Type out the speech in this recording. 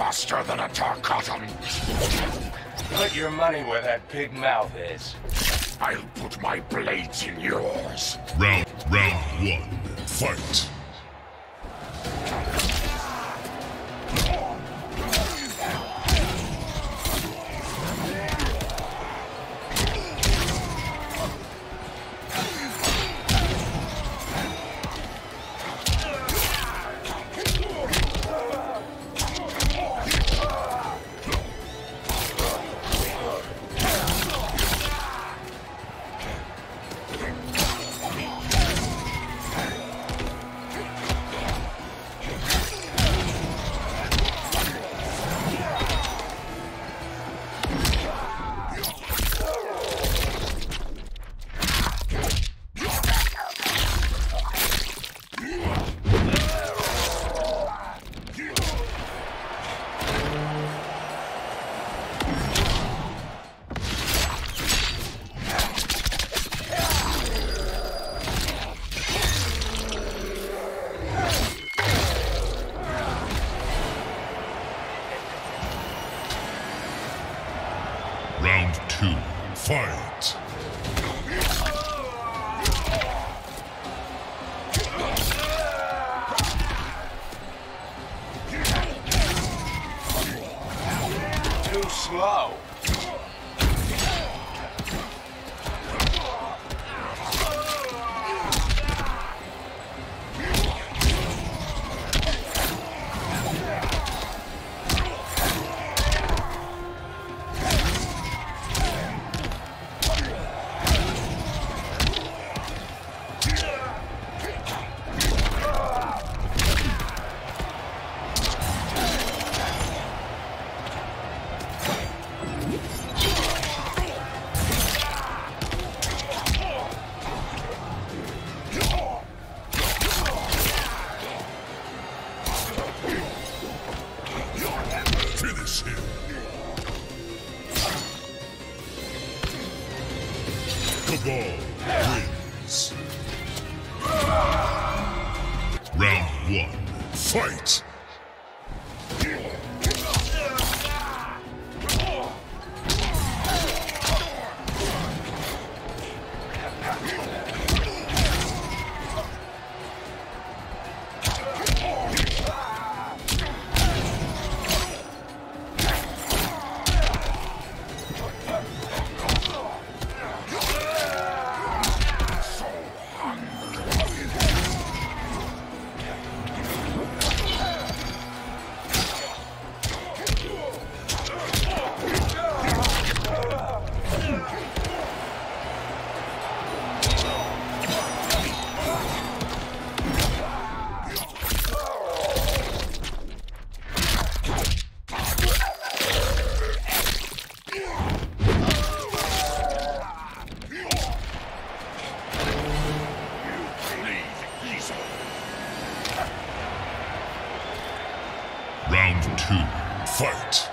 faster than a Tarkatan. Put your money where that big mouth is. I'll put my blades in yours. Round one. Fight. Round two, fight! Too slow! Cabal wins. Round one, fight! Round two, fight!